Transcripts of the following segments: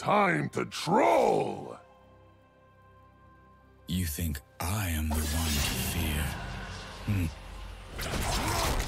Time to troll! You think I am the one to fear?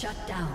Shut down.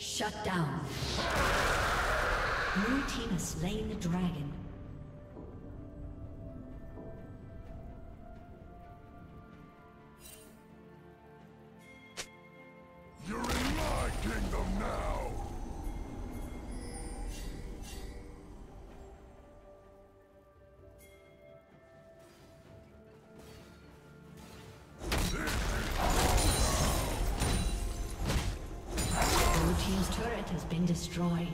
Shut down. Blue team has slain the dragon. You're in my kingdom now. Has been destroyed.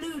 Blue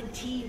Red team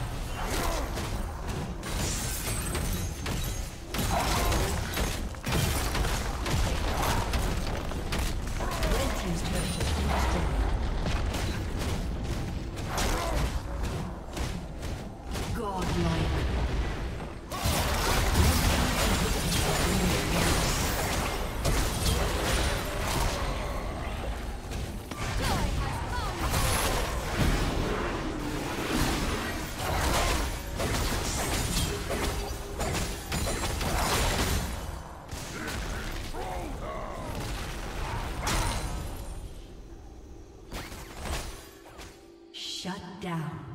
Shut down.